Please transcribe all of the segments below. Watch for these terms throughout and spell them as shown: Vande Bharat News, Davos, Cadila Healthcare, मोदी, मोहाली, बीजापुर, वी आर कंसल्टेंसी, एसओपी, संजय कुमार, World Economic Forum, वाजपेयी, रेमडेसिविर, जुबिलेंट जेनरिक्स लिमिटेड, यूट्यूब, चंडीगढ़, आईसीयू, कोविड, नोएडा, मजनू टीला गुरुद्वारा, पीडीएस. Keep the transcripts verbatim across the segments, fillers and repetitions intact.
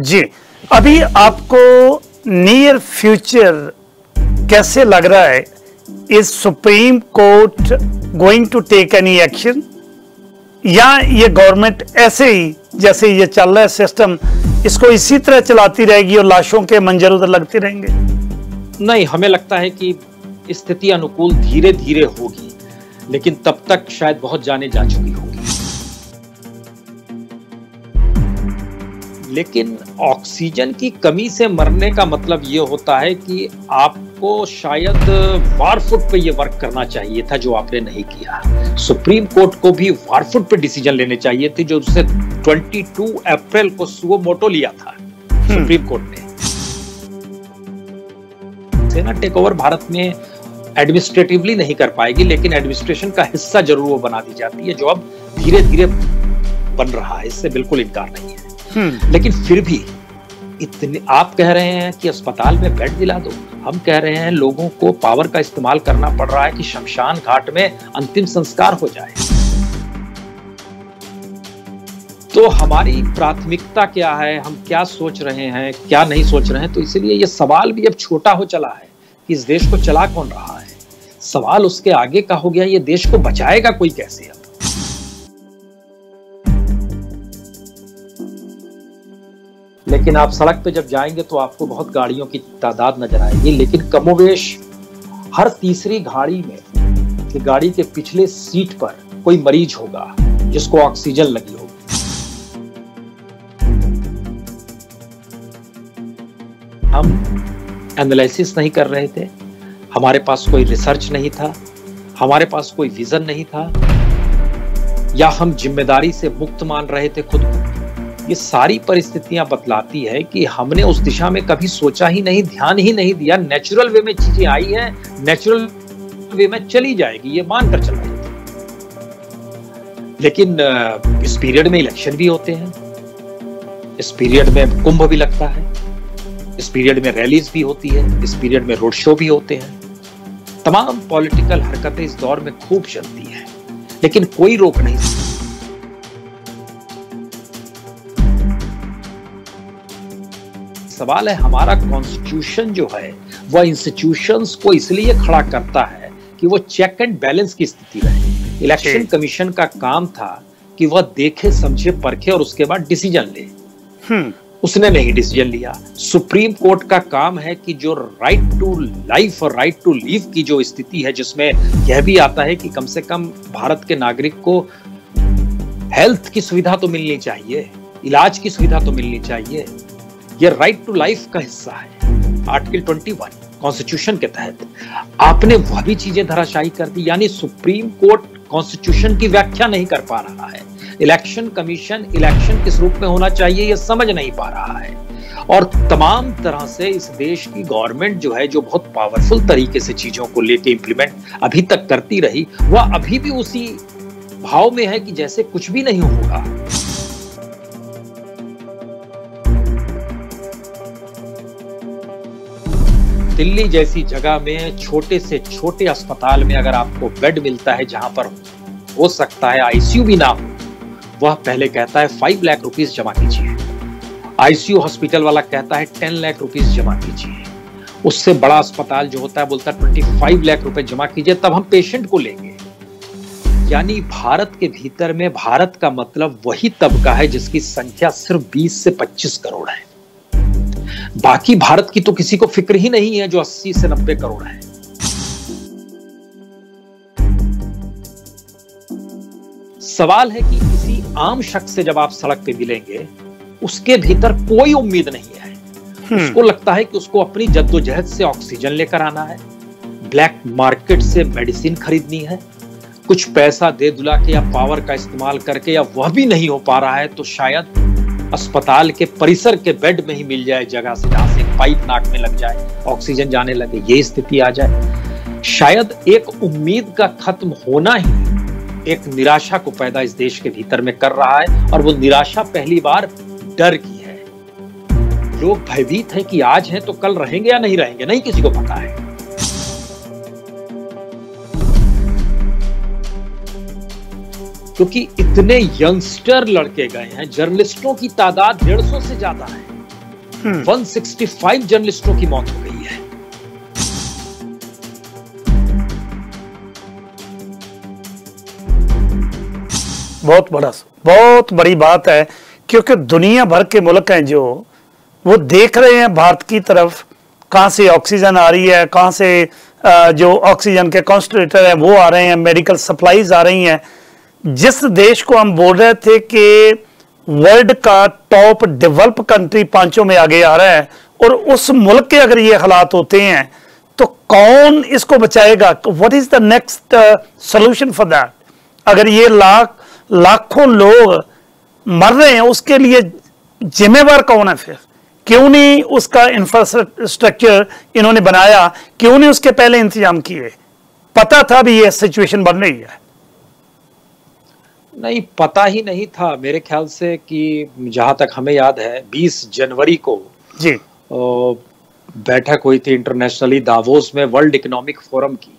जी अभी आपको near future कैसे लग रहा है? Is supreme court going to take any action या ये गवर्नमेंट ऐसे ही जैसे ये चल रहा है सिस्टम इसको इसी तरह चलाती रहेगी और लाशों के मंजर उधर लगते रहेंगे? नहीं, हमें लगता है कि स्थिति अनुकूल धीरे धीरे होगी, लेकिन तब तक शायद बहुत जाने जा चुकी होगी। लेकिन ऑक्सीजन की कमी से मरने का मतलब ये होता है कि आपको शायद वार फुट पे ये वर्क करना चाहिए था जो आपने नहीं किया। सुप्रीम कोर्ट को भी वार फुट पे डिसीजन लेने चाहिए थे जो उससे बाईस अप्रैल को सुओ मोटो लिया था सुप्रीम कोर्ट ने। सेना टेक ओवर भारत में एडमिनिस्ट्रेटिवली नहीं कर पाएगी, लेकिन एडमिनिस्ट्रेशन का हिस्सा जरूर वो बना दी जाती है जो अब धीरे धीरे बन रहा है, इससे बिल्कुल इनकार नहीं है। लेकिन फिर भी इतने आप कह रहे हैं कि अस्पताल में बेड दिला दो, हम कह रहे हैं लोगों को पावर का इस्तेमाल करना पड़ रहा है कि शमशान घाट में अंतिम संस्कार हो जाए। तो हमारी प्राथमिकता क्या है, हम क्या सोच रहे हैं, क्या नहीं सोच रहे हैं। तो इसलिए यह सवाल भी अब छोटा हो चला है कि इस देश को चला कौन रहा है। सवाल उसके आगे का हो गया, ये देश को बचाएगा कोई कैसे। अब लेकिन आप सड़क पे जब जाएंगे तो आपको बहुत गाड़ियों की तादाद नजर आएगी, लेकिन कमोवेश हर तीसरी गाड़ी में कि गाड़ी के पिछले सीट पर कोई मरीज होगा जिसको ऑक्सीजन लगी होगी। हम एनालिसिस नहीं कर रहे थे, हमारे पास कोई रिसर्च नहीं था, हमारे पास कोई विजन नहीं था, या हम जिम्मेदारी से मुक्त मान रहे थे खुद को। ये सारी परिस्थितियां बतलाती है कि हमने उस दिशा में कभी सोचा ही नहीं, ध्यान ही नहीं दिया। नेचुरल वे में चीजें आई हैं, नेचुरल वे में चली जाएगी ये मानकर चल रहे थे। लेकिन इस पीरियड में इलेक्शन भी होते हैं, इस पीरियड में कुंभ भी लगता है, इस पीरियड में रैलीज भी होती है, इस पीरियड में रोड शो भी होते हैं। तमाम पॉलिटिकल हरकतें इस दौर में खूब चलती हैं, लेकिन कोई रोक नहीं। सवाल है हमारा कॉन्स्टिट्यूशन जो है वह इंस्टीट्यूशंस को इसलिए खड़ा करता है कि वो चेक एंड बैलेंस की स्थिति रहे। इलेक्शन कमीशन का काम था कि वह देखे, समझे, परखे और उसके बाद डिसीजन ले। उसने नहीं डिसीजन लिया। सुप्रीम कोर्ट का काम है कि जो राइट टू लाइफ और राइट टू लीव की जो स्थिति है, जिसमें यह भी आता है कि कम से कम भारत के नागरिक को हेल्थ की सुविधा तो मिलनी चाहिए, इलाज की सुविधा तो मिलनी चाहिए। ये राइट टू लाइफ का हिस्सा है आर्टिकल इक्कीस कॉन्स्टिट्यूशन के तहत। आपने वह भी चीजें धराशायी कर दी, यानी सुप्रीम कोर्ट कॉन्स्टिट्यूशन की व्याख्या नहीं कर पा रहा है। इलेक्शन कमीशन इलेक्शन किस रूप में होना चाहिए यह समझ नहीं पा रहा है। और तमाम तरह से इस देश की गवर्नमेंट जो है, जो बहुत पावरफुल तरीके से चीजों को लेके इम्प्लीमेंट अभी तक करती रही, वह अभी भी उसी भाव में है कि जैसे कुछ भी नहीं होगा। दिल्ली जैसी जगह में छोटे से छोटे अस्पताल में अगर आपको बेड मिलता है जहां पर हो सकता है आईसीयू भी ना हो, वह पहले कहता है फाइव लाख रुपीस जमा कीजिए। आईसीयू हॉस्पिटल वाला कहता है टेन लाख रुपीस जमा कीजिए। उससे बड़ा अस्पताल जो होता है बोलता है ट्वेंटी फाइव लाख रुपए जमा कीजिए तब हम पेशेंट को लेंगे। यानी भारत के भीतर में भारत का मतलब वही तबका है जिसकी संख्या सिर्फ बीस से पच्चीस करोड़ है। बाकी भारत की तो किसी को फिक्र ही नहीं है जो अस्सी से नब्बे करोड़ है। सवाल है कि किसी आम शख्स से जब आप सड़क पे मिलेंगे, उसके भीतर कोई उम्मीद नहीं है। उसको लगता है कि उसको अपनी जद्दोजहद से ऑक्सीजन लेकर आना है, ब्लैक मार्केट से मेडिसिन खरीदनी है, कुछ पैसा दे दुला के या पावर का इस्तेमाल करके, या वह भी नहीं हो पा रहा है तो शायद अस्पताल के परिसर के बेड में ही मिल जाए जगह से, जहां से पाइप नाक में लग जाए, ऑक्सीजन जाने लगे, ये स्थिति आ जाए। शायद एक उम्मीद का खत्म होना ही एक निराशा को पैदा इस देश के भीतर में कर रहा है, और वो निराशा पहली बार डर की है। लोग भयभीत हैं कि आज हैं तो कल रहेंगे या नहीं रहेंगे, नहीं किसी को पता है। क्योंकि इतने यंगस्टर लड़के गए हैं, जर्नलिस्टों की तादाद डेढ़ सौ से ज्यादा है। एक सौ पैंसठ जर्नलिस्टों की मौत हो गई है। बहुत बड़ा बहुत बड़ी बात है, क्योंकि दुनिया भर के मुल्क हैं जो वो देख रहे हैं भारत की तरफ, कहाँ से ऑक्सीजन आ रही है, कहाँ से जो ऑक्सीजन के कॉन्सनट्रेटर हैं वो आ रहे हैं, मेडिकल सप्लाईज आ रही हैं। जिस देश को हम बोल रहे थे कि वर्ल्ड का टॉप डेवलप कंट्री पांचों में आगे आ रहा है, और उस मुल्क के अगर ये हालात होते हैं तो कौन इसको बचाएगा? What is the next solution for that? अगर ये लाख लाखों लोग मर रहे हैं, उसके लिए जिम्मेवार कौन है? फिर क्यों नहीं उसका इंफ्रास्ट्रक्चर इन्होंने बनाया, क्यों नहीं उसके पहले इंतजाम किए? पता था भी ये सिचुएशन बन रही है? नहीं, पता ही नहीं था मेरे ख्याल से। कि जहां तक हमें याद है बीस जनवरी को जी बैठक हुई थी इंटरनेशनली दावोस में वर्ल्ड इकोनॉमिक फोरम की,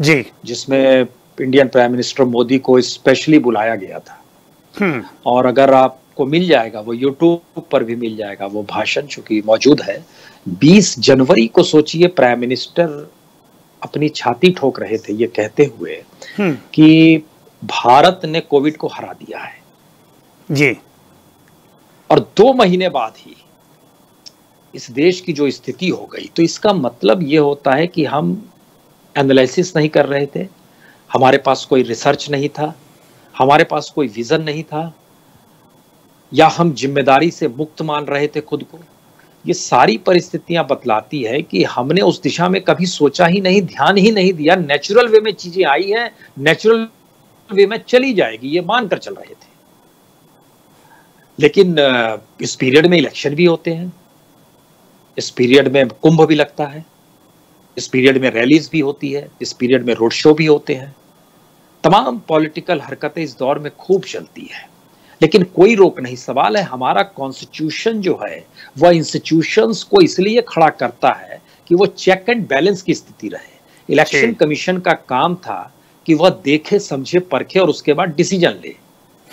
जी जिसमें इंडियन प्राइम मिनिस्टर मोदी को स्पेशली बुलाया गया था। हम्म और अगर आपको मिल जाएगा वो यूट्यूब पर भी मिल जाएगा वो भाषण, चूंकि मौजूद है। बीस जनवरी को सोचिए प्राइम मिनिस्टर अपनी छाती ठोक रहे थे ये कहते हुए कि भारत ने कोविड को हरा दिया है जी, और दो महीने बाद ही इस देश की जो स्थिति हो गई। तो इसका मतलब ये होता है कि हम एनालिसिस नहीं कर रहे थे, हमारे पास कोई रिसर्च नहीं था, हमारे पास कोई विजन नहीं था, या हम जिम्मेदारी से मुक्त मान रहे थे खुद को। ये सारी परिस्थितियां बतलाती है कि हमने उस दिशा में कभी सोचा ही नहीं, ध्यान ही नहीं दिया। नेचुरल वे में चीजें आई हैं, नेचुरल वे में चली जाएगी ये मानकर चल रहे थे। लेकिन इस पीरियड में इलेक्शन भी होते हैं, इस पीरियड में कुंभ भी लगता है, इस पीरियड में रैलीज भी होती है, इस पीरियड में रोड शो भी होते हैं, तमाम पॉलिटिकल हरकतें इस दौर में खूब चलती है, लेकिन कोई रोक नहीं। सवाल है हमारा कॉन्स्टिट्यूशन जो है वह इंस्टीट्यूशंस को इसलिए खड़ा करता है कि वो चेक एंड बैलेंस की स्थिति रहे। इलेक्शन कमीशन का काम था कि वह देखे, समझे, परखे और उसके बाद डिसीजन ले।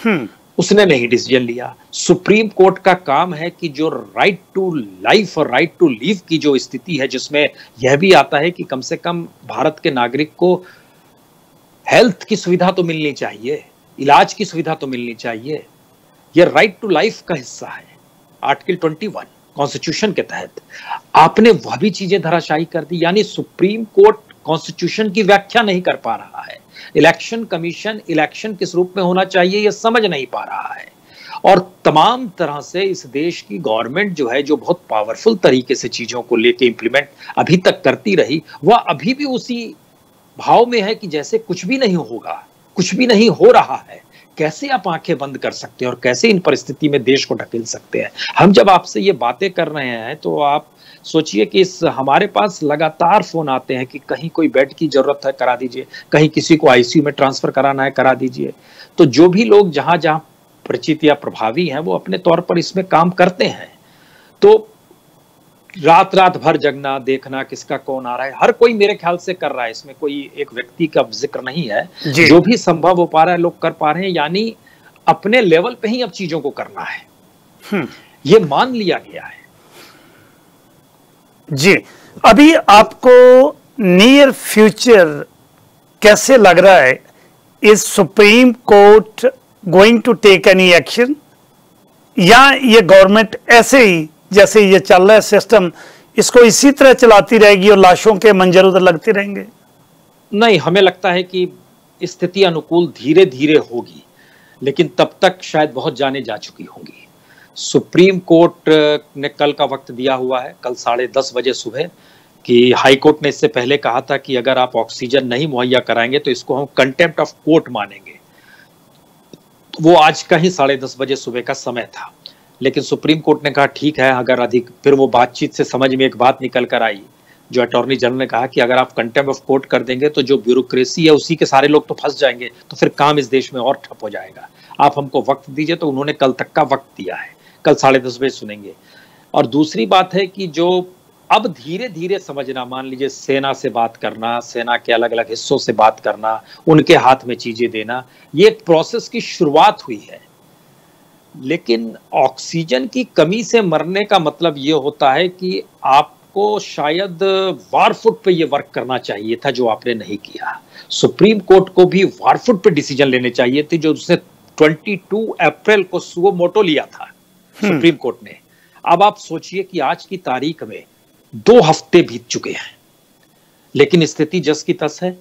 हम्म उसने नहीं डिसीजन लिया। सुप्रीम कोर्ट का काम है कि जो राइट टू लाइफ और राइट टू लीव की जो स्थिति है, जिसमें यह भी आता है कि कम से कम भारत के नागरिक को हेल्थ की सुविधा तो मिलनी चाहिए, इलाज की सुविधा तो मिलनी चाहिए। यह राइट टू लाइफ का हिस्सा है आर्टिकल ट्वेंटी वन कॉन्स्टिट्यूशन के तहत। आपने वह भी चीजें धराशायी कर दी, यानी सुप्रीम कोर्ट कॉन्स्टिट्यूशन की व्याख्या नहीं कर पा रहा है। इलेक्शन कमीशन इलेक्शन किस रूप में होना चाहिए यह समझ नहीं पा रहा है, और तमाम तरह से इस देश की गवर्नमेंट जो है, जो बहुत पावरफुल तरीके से चीजों को लेके इंप्लीमेंट अभी तक करती रही, वह अभी भी उसी भाव में है कि जैसे कुछ भी नहीं होगा, कुछ भी नहीं हो रहा है। कैसे आप आंखें बंद कर सकते हैं और कैसे इन परिस्थिति में देश को ढकेल सकते हैं? हम जब आपसे ये बातें कर रहे हैं तो आप सोचिए कि इस हमारे पास लगातार फोन आते हैं कि कहीं कोई बेड की जरूरत है करा दीजिए, कहीं किसी को आईसीयू में ट्रांसफर कराना है करा दीजिए। तो जो भी लोग जहां जहां परिचित या प्रभावी हैं वो अपने तौर पर इसमें काम करते हैं। तो रात रात भर जगना, देखना किसका कौन आ रहा है, हर कोई मेरे ख्याल से कर रहा है। इसमें कोई एक व्यक्ति का जिक्र नहीं है, जो भी संभव हो पा रहा है लोग कर पा रहे हैं, यानी अपने लेवल पे ही अब चीजों को करना है, ये मान लिया गया है जी। अभी आपको नियर फ्यूचर कैसे लग रहा है? Is supreme court going to take any action, या ये गवर्नमेंट ऐसे ही जैसे ये चल रहा है सिस्टम इसको इसी तरह चलाती रहेगी और लाशों के मंजर उधर लगते रहेंगे? नहीं, हमें लगता है कि स्थिति अनुकूल धीरे धीरे होगी, लेकिन तब तक शायद बहुत जाने जा चुकी होंगी। सुप्रीम कोर्ट ने कल का वक्त दिया हुआ है, कल साढ़े दस बजे सुबह, कि हाई कोर्ट ने इससे पहले कहा था कि अगर आप ऑक्सीजन नहीं मुहैया कराएंगे तो इसको हम कंटेम्प्ट ऑफ कोर्ट मानेंगे। वो आज का ही साढ़े दस बजे सुबह का समय था, लेकिन सुप्रीम कोर्ट ने कहा ठीक है। अगर अधिक फिर वो बातचीत से समझ में एक बात निकल कर आई, जो अटॉर्नी जनरल ने कहा कि अगर आप कंटेम्प्ट ऑफ कोर्ट कर देंगे तो जो ब्यूरोक्रेसी है उसी के सारे लोग तो फंस जाएंगे, तो फिर काम इस देश में और ठप हो जाएगा, आप हमको वक्त दीजिए। तो उन्होंने कल तक का वक्त दिया है, कल साढ़े दस बजे सुनेंगे। और दूसरी बात है कि जो अब धीरे धीरे समझना, मान लीजिए सेना से बात करना, सेना के अलग अलग हिस्सों से बात करना, उनके हाथ में चीजें देना, ये एक प्रोसेस की शुरुआत हुई है। लेकिन ऑक्सीजन की कमी से मरने का मतलब ये होता है कि आपको शायद वार फुट पे ये वर्क करना चाहिए था जो आपने नहीं किया। सुप्रीम कोर्ट को भी वार फुट पे डिसीजन लेने चाहिए थे, जो उसने बाईस अप्रैल को सुओ मोटो लिया था सुप्रीम कोर्ट ने। अब आप सोचिए कि आज की तारीख में दो हफ्ते बीत चुके हैं, लेकिन स्थिति जस की तस है,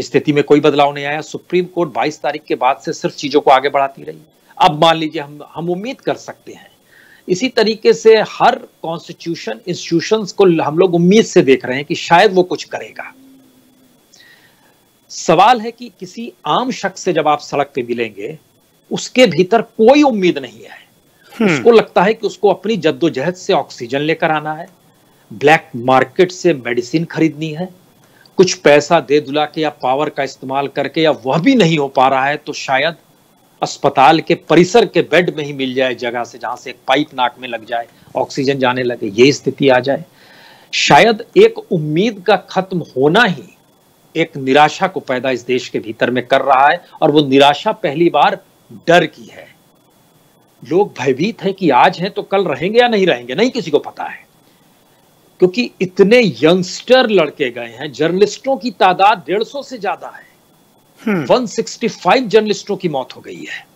स्थिति में कोई बदलाव नहीं आया। सुप्रीम कोर्ट बाईस तारीख के बाद से सिर्फ चीजों को आगे बढ़ाती रही। अब मान लीजिए हम हम उम्मीद कर सकते हैं, इसी तरीके से हर कॉन्स्टिट्यूशन इंस्टीट्यूशंस को हम लोग उम्मीद से देख रहे हैं कि शायद वो कुछ करेगा। सवाल है कि किसी आम शख्स से जब आप सड़क पे मिलेंगे, उसके भीतर कोई उम्मीद नहीं है। उसको लगता है कि उसको अपनी जद्दोजहद से ऑक्सीजन लेकर आना है, ब्लैक मार्केट से मेडिसिन खरीदनी है, कुछ पैसा दे दुला के या पावर का इस्तेमाल करके, या वह भी नहीं हो पा रहा है तो शायद अस्पताल के परिसर के बेड में ही मिल जाए जगह से, जहां से एक पाइप नाक में लग जाए, ऑक्सीजन जाने लगे, ये स्थिति आ जाए। शायद एक उम्मीद का खत्म होना ही एक निराशा को पैदा इस देश के भीतर में कर रहा है, और वो निराशा पहली बार डर की है। लोग भयभीत हैं कि आज हैं तो कल रहेंगे या नहीं रहेंगे, नहीं किसी को पता है, क्योंकि इतने यंगस्टर लड़के गए हैं। जर्नलिस्टों की तादाद डेढ़ सौ से ज्यादा है, एक सौ पैंसठ जर्नलिस्टों की मौत हो गई है।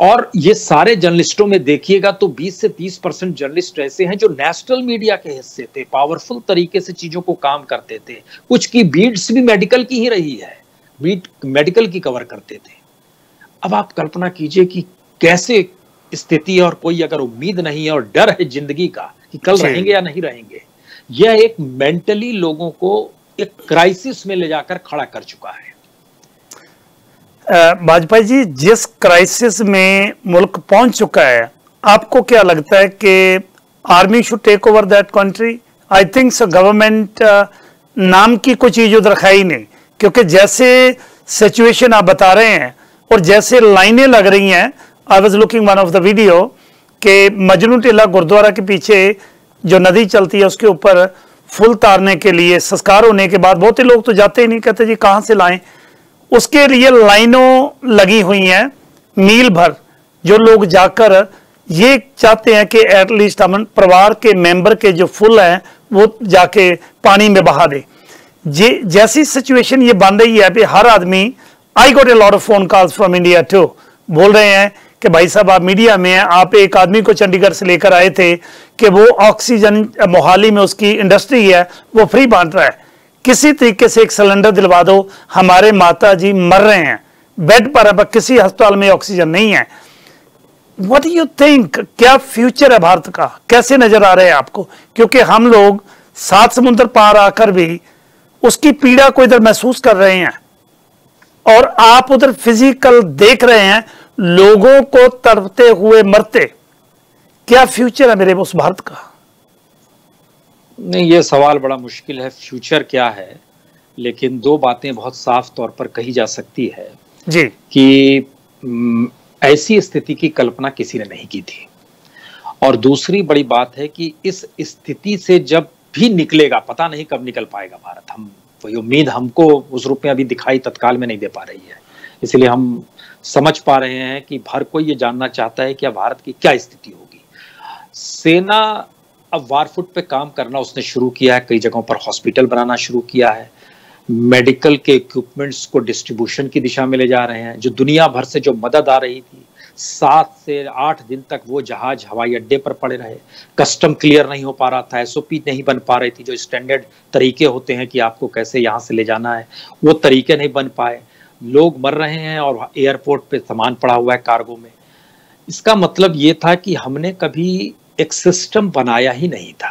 और ये सारे जर्नलिस्टों में देखिएगा तो बीस से तीस परसेंट जर्नलिस्ट ऐसे हैं जो नेशनल मीडिया के हिस्से थे, पावरफुल तरीके से चीजों को काम करते थे। कुछ की बीड्स भी मेडिकल की ही रही है, बीड मेडिकल की कवर करते थे। अब आप कल्पना कीजिए कि कैसे स्थिति है, और कोई अगर उम्मीद नहीं है और डर है जिंदगी का कि कल रहेंगे या नहीं रहेंगे। यह एक मेंटली लोगों को एक क्राइसिस में ले जाकर खड़ा कर चुका है। वाजपेयी जी, जिस क्राइसिस में मुल्क पहुंच चुका है, आपको क्या लगता है कि army should take over that country? I think so government नाम की कोई चीज उधर खाई नहीं, क्योंकि जैसे सिचुएशन आप बता रहे हैं और जैसे लाइनें लग रही हैं, I was looking one of the video के मजनू टीला गुरुद्वारा के पीछे जो नदी चलती है उसके ऊपर फूल तारने के लिए, संस्कार होने के बाद बहुत ही लोग तो जाते ही नहीं, कहते जी कहाँ से लाएं, उसके लिए लाइनों लगी हुई हैं मील भर, जो लोग जाकर ये चाहते हैं कि एटलीस्ट हम परिवार के मेंबर के जो फूल हैं वो जाके पानी में बहा दे। जे जैसी सिचुएशन ये बन रही है अभी, हर आदमी, I got a lot of phone calls from India too, बोल रहे हैं कि भाई साहब आप मीडिया में हैं, आप एक आदमी को चंडीगढ़ से लेकर आए थे कि वो ऑक्सीजन मोहाली में उसकी इंडस्ट्री है, वो फ्री बांट रहा है, किसी तरीके से एक सिलेंडर दिलवा दो, हमारे माता जी मर रहे हैं बेड पर, अब किसी अस्पताल में ऑक्सीजन नहीं है। व्हाट डू यू थिंक, क्या फ्यूचर है भारत का, कैसे नजर आ रहा है आपको? क्योंकि हम लोग सात समुद्र पार आकर भी उसकी पीड़ा को इधर महसूस कर रहे हैं, और आप उधर फिजिकल देख रहे हैं लोगों को तड़पते हुए मरते। क्या फ्यूचर है मेरे उस भारत का? नहीं, ये सवाल बड़ा मुश्किल है, फ्यूचर क्या है। लेकिन दो बातें बहुत साफ तौर पर कही जा सकती है जी, कि ऐसी स्थिति की कल्पना किसी ने नहीं की थी, और दूसरी बड़ी बात है कि इस स्थिति से जब भी निकलेगा, पता नहीं कब निकल पाएगा भारत। हम कोई उम्मीद हमको उस रूप में अभी दिखाई तत्काल में नहीं दे पा रही है, इसलिए हम समझ पा रहे हैं कि हर कोई ये जानना चाहता है कि अब भारत की क्या स्थिति होगी। सेना अब वारफुट पे काम करना उसने शुरू किया है, कई जगहों पर हॉस्पिटल बनाना शुरू किया है, मेडिकल के इक्विपमेंट्स को डिस्ट्रीब्यूशन की दिशा में ले जा रहे हैं। जो दुनिया भर से जो मदद आ रही थी, सात से आठ दिन तक वो जहाज हवाई अड्डे पर पड़े रहे, कस्टम क्लियर नहीं हो पा रहा था, एसओपी नहीं बन पा रही थी, जो स्टैंडर्ड तरीके होते हैं कि आपको कैसे यहाँ से ले जाना है, वो तरीके नहीं बन पाए, लोग मर रहे हैं और एयरपोर्ट पे सामान पड़ा हुआ है कार्गो में। इसका मतलब ये था कि हमने कभी एक सिस्टम बनाया ही नहीं था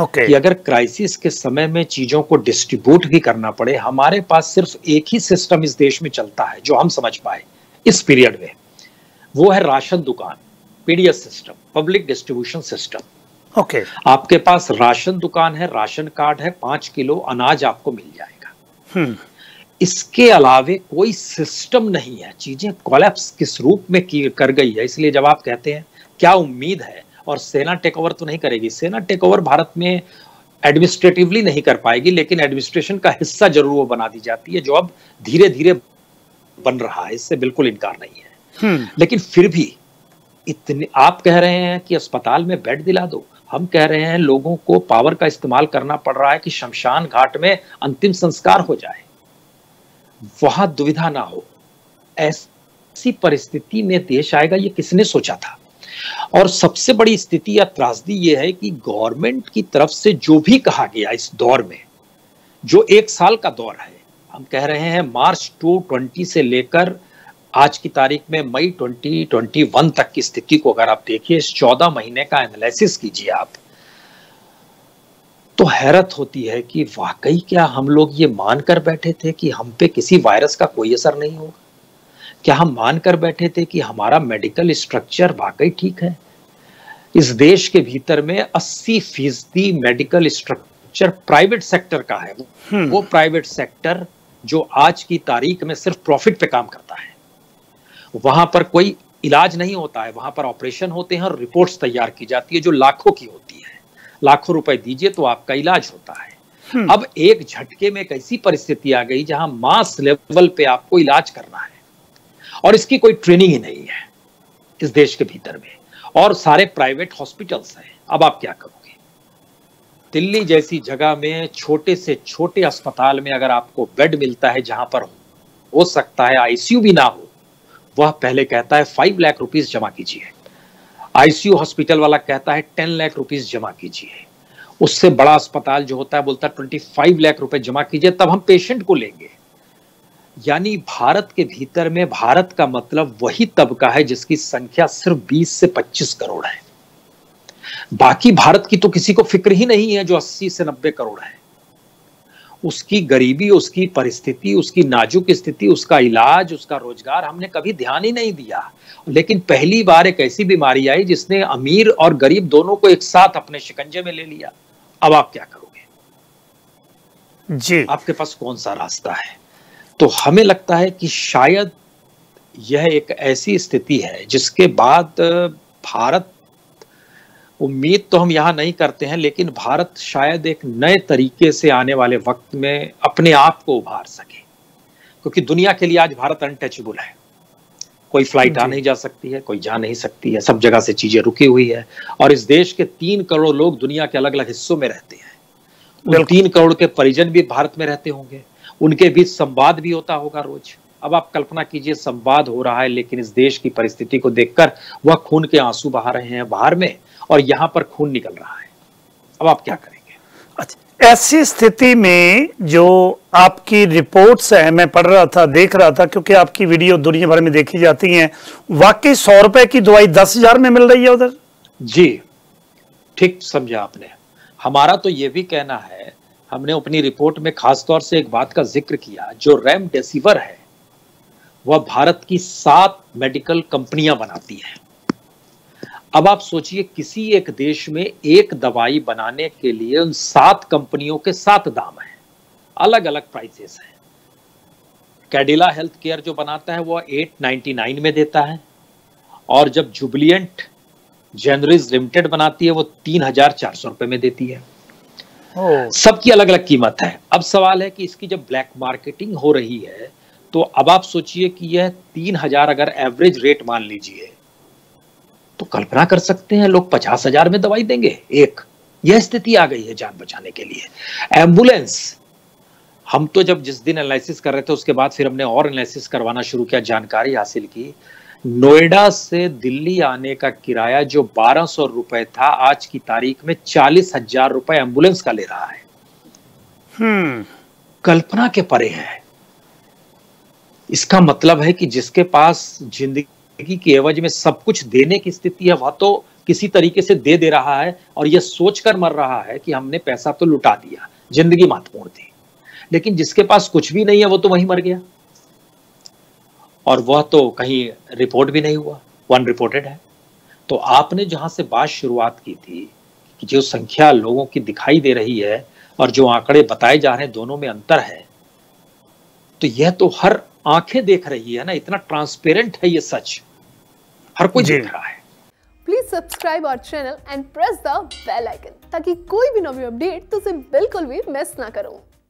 okay. कि अगर क्राइसिस के समय में चीजों को डिस्ट्रीब्यूट भी करना पड़े, हमारे पास सिर्फ एक ही सिस्टम इस देश में चलता है जो हम समझ पाए इस पीरियड में, वो है राशन दुकान, पीडीएस system, public distribution system okay. आपके पास राशन दुकान है, राशन कार्ड है, पांच किलो अनाज आपको मिल जाएगा। hmm. इसके अलावे कोई सिस्टम नहीं है। चीजें कोलैप्स किस रूप में कर गई है, इसलिए जब आप कहते हैं क्या उम्मीद है, और सेना टेक ओवर तो नहीं करेगी, सेना टेक ओवर भारत में एडमिनिस्ट्रेटिवली नहीं कर पाएगी, लेकिन एडमिनिस्ट्रेशन का हिस्सा जरूर वो बना दी जाती है, जो अब धीरे धीरे बन रहा है, इससे बिल्कुल इनकार नहीं है। हैं, लेकिन फिर भी इतने आप कह रहे हैं कि अस्पताल में बेड दिला दो, हम कह रहे हैं लोगों को पावर का इस्तेमाल करना पड़ रहा है कि शमशान घाट में अंतिम संस्कार हो जाए, वहां दुविधा ना हो। ऐसी परिस्थिति में देश आएगा ये किसने सोचा था। और सबसे बड़ी स्थिति या त्रासदी ये है कि गवर्नमेंट की तरफ से जो भी कहा गया इस दौर में, जो एक साल का दौर है, हम कह रहे हैं मार्च दो हज़ार बीस से लेकर आज की तारीख में मई दो हज़ार इक्कीस तक की स्थिति को अगर आप देखिए, इस चौदह महीने का एनालिसिस कीजिए आप, तो हैरत होती है कि वाकई क्या हम लोग ये मान कर बैठे थे कि हम पे किसी वायरस का कोई असर नहीं होगा? क्या हम मान कर बैठे थे कि हमारा मेडिकल स्ट्रक्चर वाकई ठीक है? इस देश के भीतर में अस्सी फीसदी मेडिकल स्ट्रक्चर प्राइवेट सेक्टर का है। वो प्राइवेट सेक्टर जो आज की तारीख में सिर्फ प्रॉफिट पे काम करता है, वहां पर कोई इलाज नहीं होता है, वहां पर ऑपरेशन होते हैं और रिपोर्ट्स तैयार की जाती है जो लाखों की होती है। लाखों रुपए दीजिए तो आपका इलाज होता है। अब एक झटके में कैसी परिस्थिति आ गई जहां मास लेवल पे आपको इलाज करना है और इसकी कोई ट्रेनिंग ही नहीं है इस देश के भीतर में, और सारे प्राइवेट हॉस्पिटल्स हैं। अब आप क्या करोगे? दिल्ली जैसी जगह में छोटे से छोटे अस्पताल में अगर आपको बेड मिलता है जहां पर हो सकता है आईसीयू भी ना हो, वह पहले कहता है फाइव लाख रुपीस जमा कीजिए, आईसीयू हॉस्पिटल वाला कहता है टेन लाख रुपीस जमा कीजिए, उससे बड़ा अस्पताल जो होता है बोलता है ट्वेंटी फाइव लाख रुपए जमा कीजिए तब हम पेशेंट को लेंगे। यानी भारत के भीतर में, भारत का मतलब वही तबका है जिसकी संख्या सिर्फ बीस से पच्चीस करोड़ है, बाकी भारत की तो किसी को फिक्र ही नहीं है जो अस्सी से नब्बे करोड़ है। उसकी गरीबी, उसकी परिस्थिति, उसकी नाजुक स्थिति, उसका इलाज, उसका रोजगार, हमने कभी ध्यान ही नहीं दिया। लेकिन पहली बार एक ऐसी बीमारी आई जिसने अमीर और गरीब दोनों को एक साथ अपने शिकंजे में ले लिया। अब आप क्या करोगे जी? आपके पास कौन सा रास्ता है? तो हमें लगता है कि शायद यह एक ऐसी स्थिति है जिसके बाद भारत, उम्मीद तो हम यहाँ नहीं करते हैं, लेकिन भारत शायद एक नए तरीके से आने वाले वक्त में अपने आप को उभार सके, क्योंकि दुनिया के लिए आज भारत अनटचेबल है। कोई फ्लाइट आ नहीं जा सकती है, कोई जा नहीं सकती है, सब जगह से चीजें रुकी हुई है। और इस देश के तीन करोड़ लोग दुनिया के अलग अलग हिस्सों में रहते हैं, तीन करोड़ के परिजन भी भारत में रहते होंगे, उनके बीच संवाद भी होता होगा रोज। अब आप कल्पना कीजिए संवाद हो रहा है, लेकिन इस देश की परिस्थिति को देखकर वह खून के आंसू बहा रहे हैं बाहर में और यहाँ पर खून निकल रहा है। अब आप क्या करेंगे? अच्छा, ऐसी स्थिति में जो आपकी रिपोर्ट्स हैं, मैं पढ़ रहा था, देख रहा था, क्योंकि आपकी वीडियो दुनिया भर में देखी जाती है, वाकई सौ रुपए की दवाई दस हजार में मिल रही है उधर। जी ठीक समझा आपने। हमारा तो ये भी कहना है, हमने अपनी रिपोर्ट में खास तौर से एक बात का जिक्र किया, जो रेमडेसिविर है वह भारत की सात मेडिकल कंपनियां बनाती हैं। अब आप सोचिए किसी एक देश में एक दवाई बनाने के लिए उन सात कंपनियों के सात दाम हैं, अलग अलग प्राइसेस हैं। कैडिला हेल्थ केयर जो बनाता है वह आठ सौ निन्यानवे में देता है, और जब जुबिलेंट जेनरिक्स लिमिटेड बनाती है वो तीन हजार चार सौ रुपए में देती है। सबकी अलग अलग कीमत है। अब सवाल है कि इसकी जब ब्लैक मार्केटिंग हो रही है तो अब आप सोचिए कि यह तीन हजार अगर एवरेज रेट मान लीजिए तो कल्पना कर सकते हैं लोग पचास हजार में दवाई देंगे एक। यह स्थिति आ गई है जान बचाने के लिए। एम्बुलेंस, हम तो जब जिस दिन एनालिसिस कर रहे थे उसके बाद फिर हमने और एनालिसिस करवाना शुरू किया, जानकारी हासिल की। नोएडा से दिल्ली आने का किराया जो बारह सौ रुपए था, आज की तारीख में चालीस हजार रुपए एम्बुलेंस का ले रहा है। हम्म, कल्पना के परे है। इसका मतलब है कि जिसके पास जिंदगी के एवज में सब कुछ देने की स्थिति है वह तो किसी तरीके से दे दे रहा है और यह सोचकर मर रहा है कि हमने पैसा तो लुटा दिया, जिंदगी महत्वपूर्ण थी। लेकिन जिसके पास कुछ भी नहीं है वो तो वहीं मर गया, और वह तो कहीं रिपोर्ट भी नहीं हुआ, वन रिपोर्टेड है। तो आपने जहां से बात शुरुआत की थी कि जो संख्या लोगों की दिखाई दे रही है और जो आंकड़े बताए जा रहे हैं दोनों में अंतर है, तो यह तो हर आंखें देख रही है ना, इतना ट्रांसपेरेंट है ये सच, हर कोई देख रहा है। Please subscribe our channel and press the bell icon ताकि कोई भी नवी अपडेट तुमसे बिल्कुल भी मिस ना करो।